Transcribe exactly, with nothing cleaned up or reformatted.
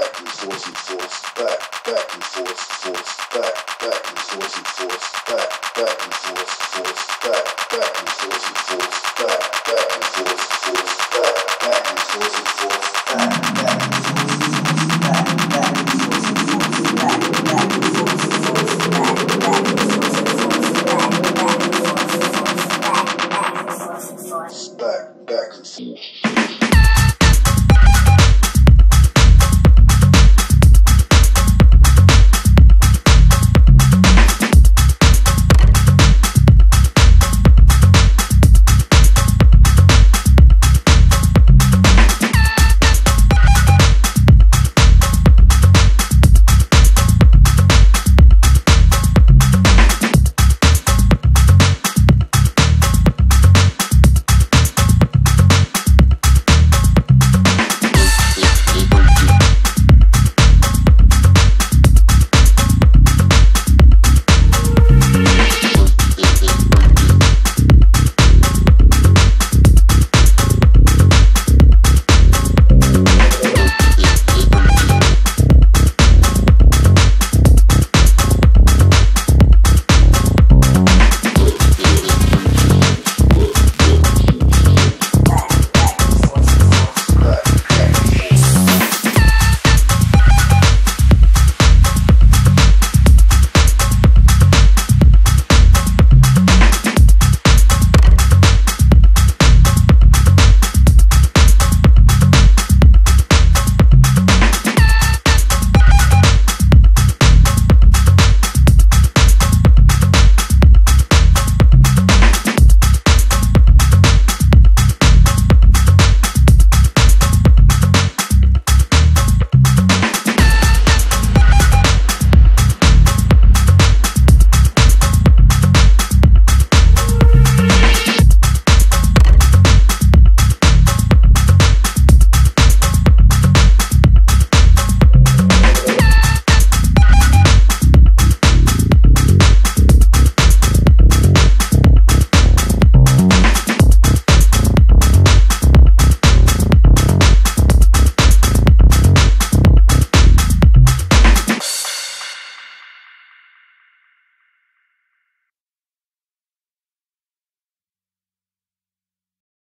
back and forth and forth, back, back and forth, forth, back, back and forth and forth.